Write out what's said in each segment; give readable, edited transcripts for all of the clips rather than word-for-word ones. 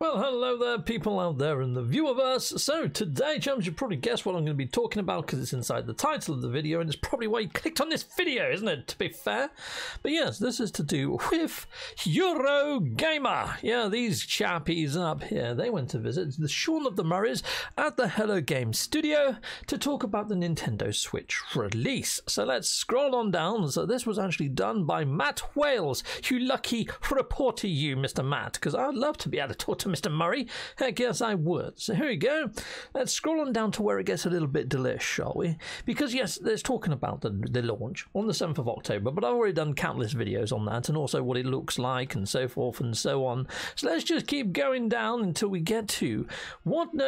Well, hello there, people out there in the viewerverse. So today, chums, you probably guessed what I'm going to be talking about because it's inside the title of the video, and it's probably why you clicked on this video, isn't it, to be fair? But yes, this is to do with Eurogamer. Yeah, these chappies up here, they went to visit the Sean of the Murrays at the Hello Games studio to talk about the Nintendo Switch release. So let's scroll on down. So this was actually done by Matt Wales. You lucky reporter, you, Mr. Matt, because I'd love to be able to talk to Mr. Murray. Heck yes, I would. So here we go. Let's scroll on down to where it gets a little bit delish, shall we? Because yes, there's talking about the launch on the 7th of October, but I've already done countless videos on that and also what it looks like and so forth and so on. So let's just keep going down until we get to what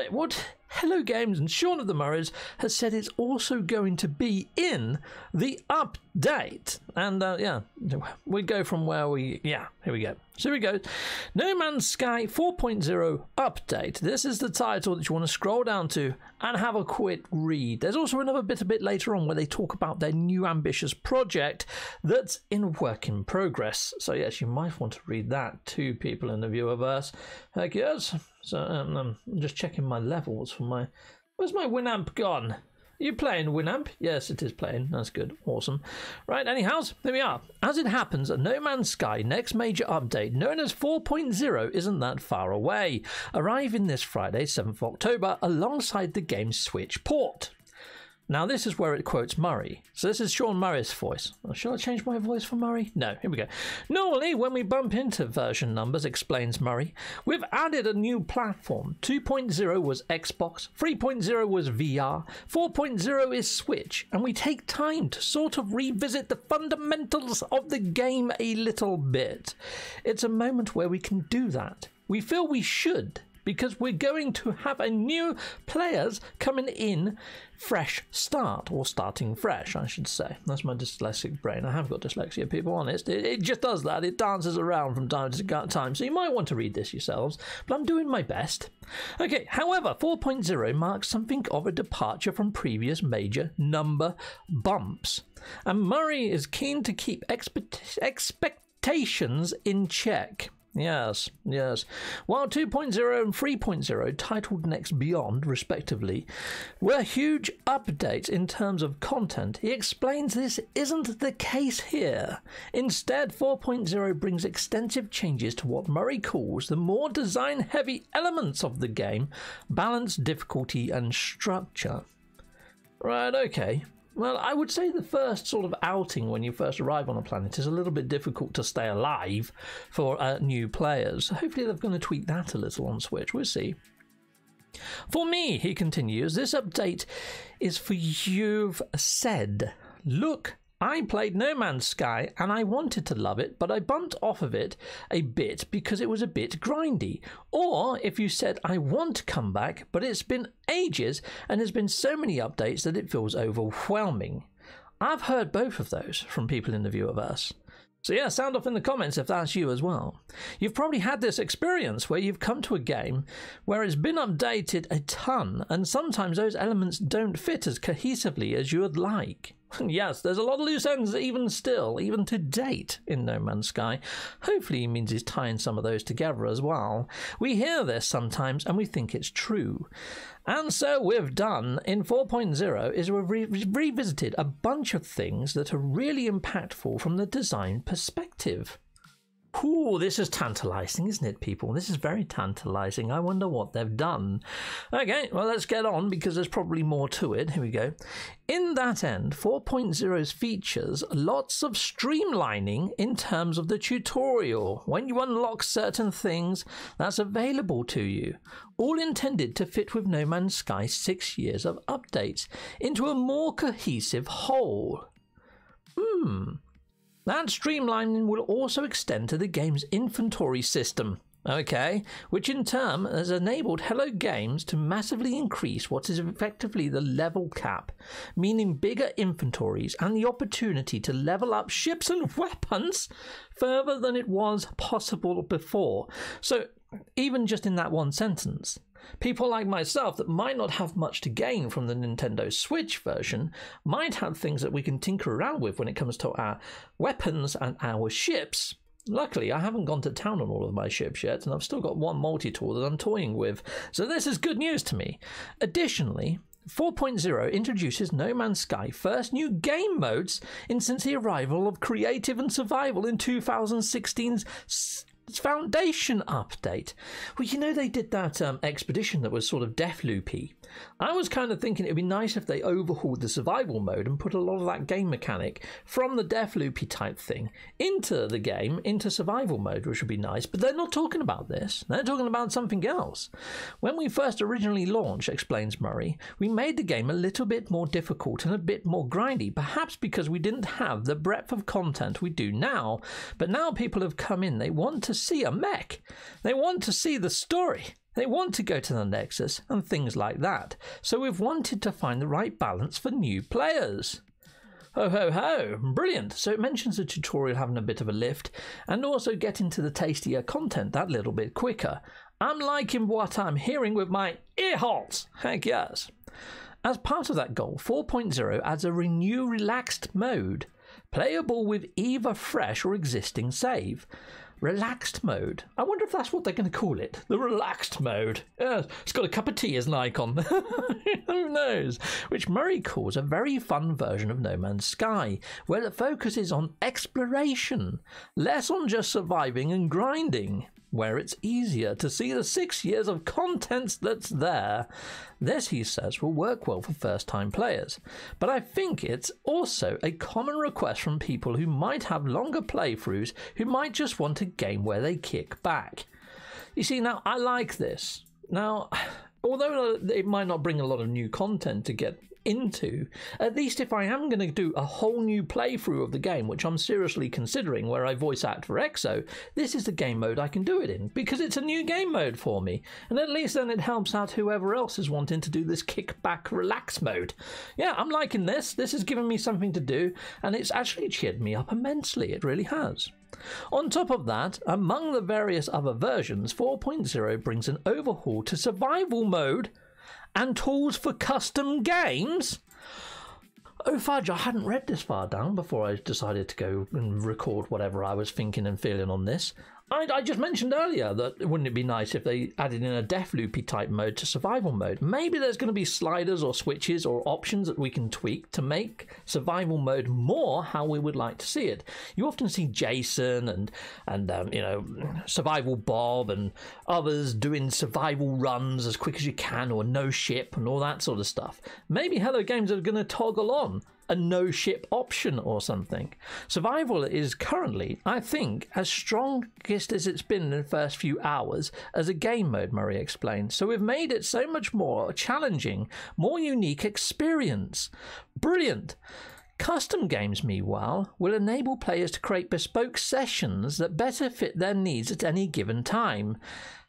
Hello Games and Sean of the Murrays has said it's also going to be in the update. And yeah, we go from where we, yeah, here we go. So here we go. No Man's Sky 4.0 update. This is the title that you want to scroll down to and have a quick read. There's also another bit a bit later on where they talk about their new ambitious project that's in work in progress. So yes, you might want to read that to people in the viewerverse. Heck yes. So I'm just checking my levels for my... Where's my Winamp gone? You playing, Winamp? Yes, it is playing. That's good. Awesome. Right, anyhow, there we are. As it happens, a No Man's Sky next major update, known as 4.0, isn't that far away, arriving this Friday, 7th of October, alongside the game's Switch port. Now, this is where it quotes Murray. So this is Sean Murray's voice. Shall I change my voice for Murray? No, here we go. Normally, when we bump into version numbers, explains Murray, we've added a new platform. 2.0 was Xbox, 3.0 was VR, 4.0 is Switch, and we take time to sort of revisit the fundamentals of the game a little bit. It's a moment where we can do that. We feel we should, because we're going to have a new players coming in, fresh start, or starting fresh, I should say. That's my dyslexic brain. I have got dyslexia, people, honest. It just does that. It dances around from time to time, so you might want to read this yourselves, but I'm doing my best. Okay, however, 4.0 marks something of a departure from previous major number bumps, and Murray is keen to keep expectations in check. Yes, yes. While 2.0 and 3.0, titled Next Beyond, respectively, were huge updates in terms of content, he explains this isn't the case here. Instead, 4.0 brings extensive changes to what Murray calls the more design-heavy elements of the game, balance, difficulty, and structure. Right, okay. Well, I would say the first sort of outing when you first arrive on a planet is a little bit difficult to stay alive for new players. Hopefully they're going to tweak that a little on Switch. We'll see. For me, he continues, this update is for you've said. Look, I played No Man's Sky and I wanted to love it, but I bumped off of it a bit because it was a bit grindy. Or if you said, I want to come back, but it's been ages and there's been so many updates that it feels overwhelming. I've heard both of those from people in the viewerverse. So yeah, sound off in the comments if that's you as well. You've probably had this experience where you've come to a game where it's been updated a ton and sometimes those elements don't fit as cohesively as you would like. Yes, there's a lot of loose ends even still, even to date in No Man's Sky. Hopefully he means he's tying some of those together as well. We hear this sometimes and we think it's true. And so we've done in 4.0 is we've revisited a bunch of things that are really impactful from the design perspective. Ooh, this is tantalizing, isn't it, people? This is very tantalizing. I wonder what they've done. Okay, well, let's get on because there's probably more to it. Here we go. In that end, 4.0's features lots of streamlining in terms of the tutorial. When you unlock certain things, that's available to you. All intended to fit with No Man's Sky's 6 years of updates into a more cohesive whole. That streamlining will also extend to the game's inventory system, okay, which in turn has enabled Hello Games to massively increase what is effectively the level cap, meaning bigger inventories and the opportunity to level up ships and weapons further than it was possible before. So even just in that one sentence, people like myself that might not have much to gain from the Nintendo Switch version might have things that we can tinker around with when it comes to our weapons and our ships Luckily, I haven't gone to town on all of my ships yet, and I've still got one multi-tool that I'm toying with, so this is good news to me. Additionally, 4.0 introduces No Man's Sky's first new game modes since the arrival of Creative and Survival in 2016's Foundation update. Well, you know, they did that expedition that was sort of Deathloopy. I was kind of thinking it would be nice if they overhauled the survival mode and put a lot of that game mechanic from the Deathloopy type thing into the game, into survival mode, which would be nice. But they're not talking about this. They're talking about something else. When we first originally launched, explains Murray, we made the game a little bit more difficult and a bit more grindy, perhaps because we didn't have the breadth of content we do now. But now people have come in. They want to see a mech. They want to see the story. They want to go to the Nexus and things like that. So we've wanted to find the right balance for new players. Ho ho ho, brilliant. So it mentions the tutorial having a bit of a lift and also getting to the tastier content that little bit quicker. I'm liking what I'm hearing with my ear holes. Heck yes. As part of that goal, 4.0 adds a renew relaxed mode, playable with either fresh or existing save. Relaxed mode. I wonder if that's what they're going to call it. The relaxed mode. Yeah, it's got a cup of tea as an icon. Who knows? Which Murray calls a very fun version of No Man's Sky, where the focus is on exploration, less on just surviving and grinding, where it's easier to see the 6 years of content that's there. This, he says, will work well for first-time players. But I think it's also a common request from people who might have longer playthroughs, who might just want a game where they kick back. You see, now, I like this. Now, although it might not bring a lot of new content to get into, at least if I am going to do a whole new playthrough of the game, which I'm seriously considering, where I voice act for Exo, this is the game mode I can do it in, because it's a new game mode for me, and at least then it helps out whoever else is wanting to do this kick back relax mode. Yeah, I'm liking this. This has given me something to do, and it's actually cheered me up immensely. It really has. On top of that, among the various other versions, 4.0 brings an overhaul to survival mode and tools for custom games? Oh fudge, I hadn't read this far down before I decided to go and record whatever I was thinking and feeling on this. I just mentioned earlier that wouldn't it be nice if they added in a Deathloopy type mode to survival mode. Maybe there's going to be sliders or switches or options that we can tweak to make survival mode more how we would like to see it. You often see Jason and you know, Survival Bob and others doing survival runs as quick as you can, or no ship and all that sort of stuff. Maybe Hello Games are going to toggle on a no ship option or something. Survival is currently, I think, as strongest as it's been in the first few hours as a game mode, Murray explained. So we've made it so much more challenging, more unique experience. Brilliant. Custom games, meanwhile, will enable players to create bespoke sessions that better fit their needs at any given time,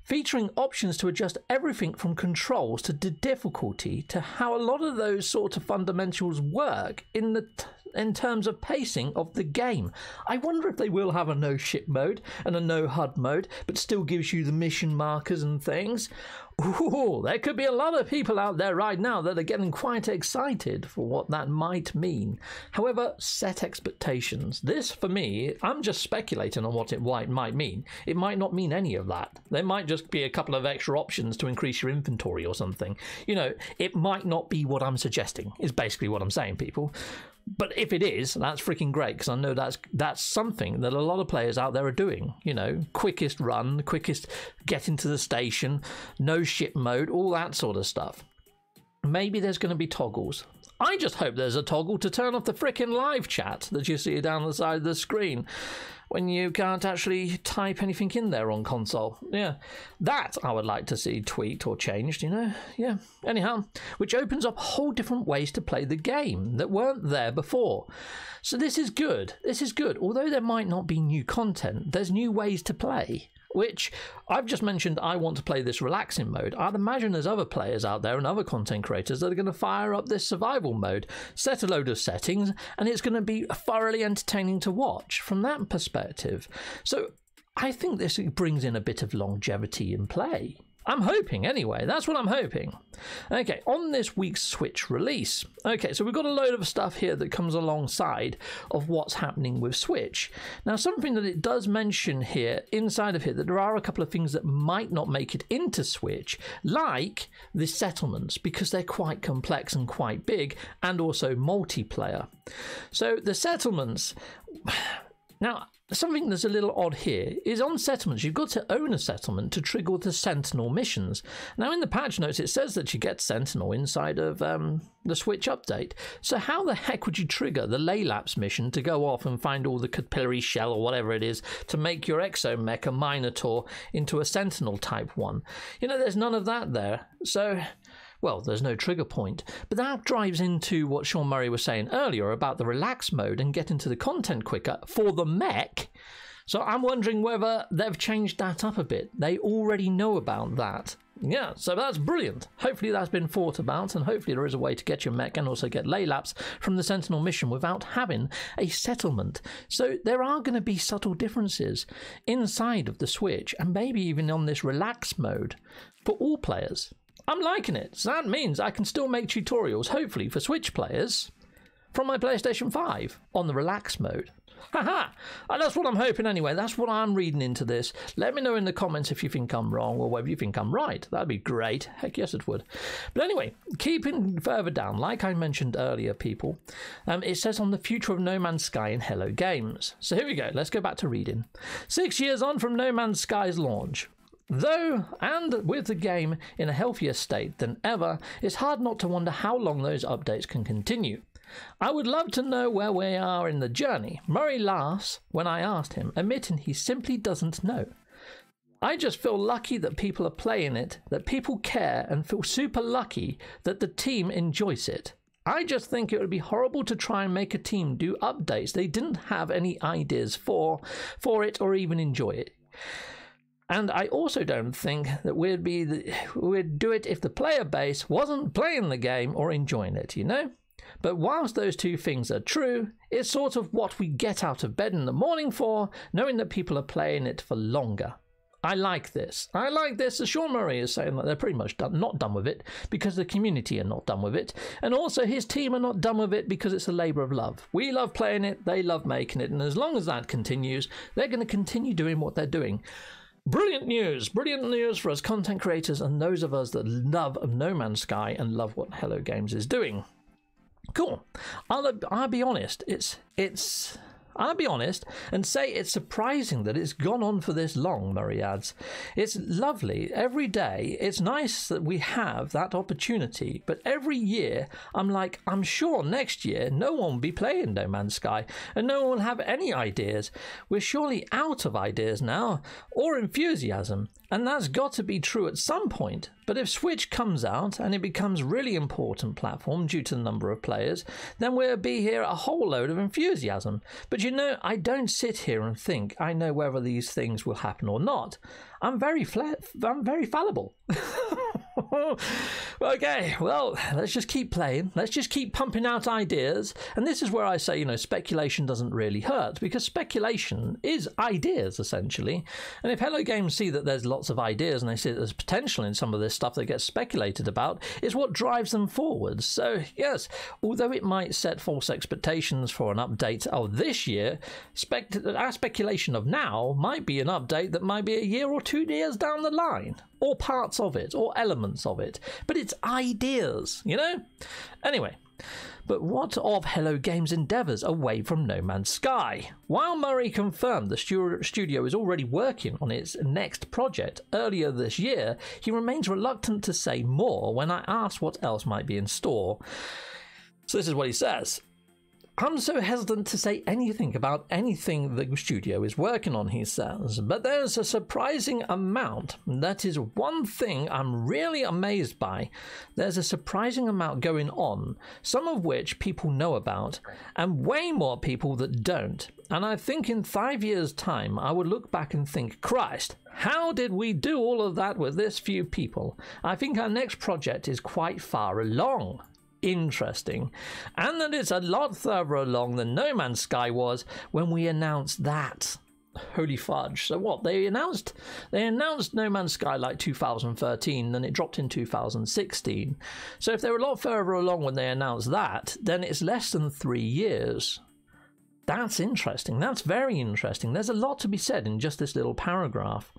featuring options to adjust everything from controls to difficulty to how a lot of those sort of fundamentals work in terms of pacing of the game. I wonder if they will have a no ship mode and a no HUD mode, but still gives you the mission markers and things. Ooh, there could be a lot of people out there right now that are getting quite excited for what that might mean. However, set expectations. This, for me, I'm just speculating on what it might mean. It might not mean any of that. There might just be a couple of extra options to increase your inventory or something. You know, it might not be what I'm suggesting, is basically what I'm saying, people. But if it is, that's freaking great, because I know that's something that a lot of players out there are doing. You know, quickest run, quickest get into the station, no ship mode, all that sort of stuff. Maybe there's going to be toggles. I just hope there's a toggle to turn off the freaking live chat that you see down the side of the screen when you can't actually type anything in there on console. Yeah, that I would like to see tweaked or changed, you know? Yeah, anyhow, which opens up whole different ways to play the game that weren't there before. So this is good. This is good. Although there might not be new content, there's new ways to play, which I've just mentioned. I want to play this relaxing mode. I'd imagine there's other players out there and other content creators that are going to fire up this survival mode, set a load of settings, and it's going to be thoroughly entertaining to watch from that perspective. So I think this brings in a bit of longevity in play I'm hoping anyway. That's what I'm hoping. Okay, on this week's Switch release. Okay, so we've got a load of stuff here that comes alongside of what's happening with Switch. Now, something that it does mention here, inside of here, that there are a couple of things that might not make it into Switch, like the settlements, because they're quite complex and quite big, and also multiplayer. So the settlements... Now, something that's a little odd here is on settlements, you've got to own a settlement to trigger the Sentinel missions. Now, in the patch notes, it says that you get Sentinel inside of the Switch update. So how the heck would you trigger the Laylaps mission to go off and find all the capillary shell or whatever it is to make your exomech a Minotaur into a Sentinel type one? You know, there's none of that there. So... well, there's no trigger point, but that drives into what Sean Murray was saying earlier about the relaxed mode and get into the content quicker for the mech. So I'm wondering whether they've changed that up a bit. They already know about that. Yeah, so that's brilliant. Hopefully that's been thought about, and hopefully there is a way to get your mech and also get Laylaps from the Sentinel mission without having a settlement. So there are going to be subtle differences inside of the Switch, and maybe even on this relaxed mode for all players. I'm liking it, so that means I can still make tutorials, hopefully for Switch players, from my PlayStation 5 on the relaxed mode. Haha, that's what I'm hoping anyway, that's what I'm reading into this. Let me know in the comments if you think I'm wrong or whether you think I'm right. That'd be great. Heck yes it would. But anyway, keeping further down, like I mentioned earlier, people, it says on the future of No Man's Sky in Hello Games. So here we go, let's go back to reading. 6 years on from No Man's Sky's launch. Though, and with the game in a healthier state than ever, it's hard not to wonder how long those updates can continue. I would love to know where we are in the journey. Murray laughs when I asked him, admitting he simply doesn't know. I just feel lucky that people are playing it, that people care, and feel super lucky that the team enjoys it. I just think it would be horrible to try and make a team do updates they didn't have any ideas for it or even enjoy it. And I also don't think that we'd do it if the player base wasn't playing the game or enjoying it, you know? But whilst those two things are true, it's sort of what we get out of bed in the morning for, knowing that people are playing it for longer. I like this. I like this. As Sean Murray is saying that they're pretty much not done with it because the community are not done with it. And also his team are not done with it because it's a labour of love. We love playing it, they love making it. And as long as that continues, they're going to continue doing what they're doing. Brilliant news for us content creators and those of us that love No Man's Sky and love what Hello Games is doing. Cool. I'll be honest. I'll be honest and say it's surprising that it's gone on for this long, Murray adds. It's lovely every day. It's nice that we have that opportunity, but every year I'm like, I'm sure next year no one will be playing No Man's Sky and no one will have any ideas. We're surely out of ideas now, or enthusiasm, and that's got to be true at some point. But if Switch comes out and it becomes a really important platform due to the number of players, then we'll be here a whole load of enthusiasm. But you know, I don't sit here and think I know whether these things will happen or not. I'm very fallible. Okay, well, let's just keep playing. Let's just keep pumping out ideas. And this is where I say, you know, speculation doesn't really hurt, because speculation is ideas, essentially. And if Hello Games see that there's lots of ideas and they see that there's potential in some of this stuff that gets speculated about, is what drives them forward. So, yes, although it might set false expectations for an update of this year, our speculation of now might be an update that might be a year or 2 years down the line, or parts of it, or elements of it, but it's ideas, you know? Anyway, but what of Hello Games' endeavours away from No Man's Sky? While Murray confirmed the studio is already working on its next project earlier this year, he remains reluctant to say more when I asked what else might be in store. So this is what he says. I'm so hesitant to say anything about anything the studio is working on, he says, but there's a surprising amount. That is one thing I'm really amazed by. There's a surprising amount going on, some of which people know about, and way more people that don't. And I think in 5 years' time, I would look back and think, Christ, how did we do all of that with this few people? I think our next project is quite far along. Interesting, and that it's a lot further along than No Man's Sky was when we announced that. Holy fudge. So what? They announced No Man's Sky like 2013, then it dropped in 2016. So if they were a lot further along when they announced that, then it's less than 3 years. That's interesting. That's very interesting. There's a lot to be said in just this little paragraph.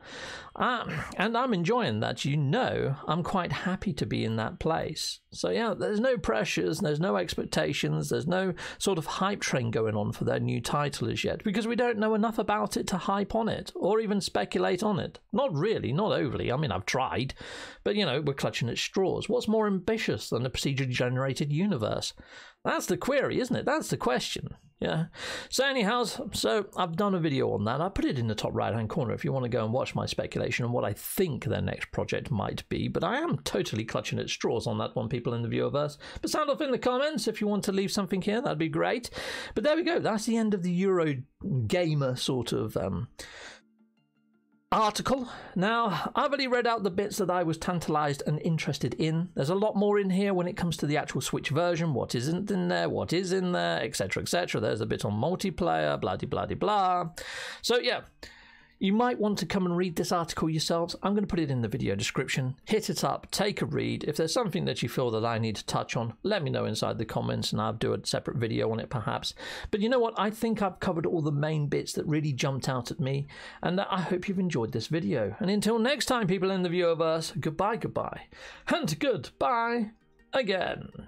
And I'm enjoying that. You know, I'm quite happy to be in that place. So yeah, there's no pressures, there's no expectations, there's no sort of hype train going on for their new title as yet, because we don't know enough about it to hype on it or even speculate on it. Not really, not overly. I mean, I've tried, but you know, we're clutching at straws. What's more ambitious than a procedurally generated universe? That's the query, isn't it? That's the question. Yeah. So anyhow, so I've done a video on that. I put it in the top right-hand corner if you want to go and watch my speculation on what I think their next project might be. But I am totally clutching at straws on that one, people in the viewerverse. But sound off in the comments if you want to leave something here. That'd be great. But there we go. That's the end of the Eurogamer sort of article. Now, I've only read out the bits that I was tantalized and interested in. There's a lot more in here when it comes to the actual Switch version, what isn't in there, what is in there, etc, etc. There's a bit on multiplayer, blah de blah de blah. So yeah, you might want to come and read this article yourselves. I'm going to put it in the video description. Hit it up, take a read. If there's something that you feel that I need to touch on, let me know inside the comments and I'll do a separate video on it perhaps. But you know what? I think I've covered all the main bits that really jumped out at me, and I hope you've enjoyed this video. And until next time, people in the viewerverse, goodbye, goodbye, and goodbye again.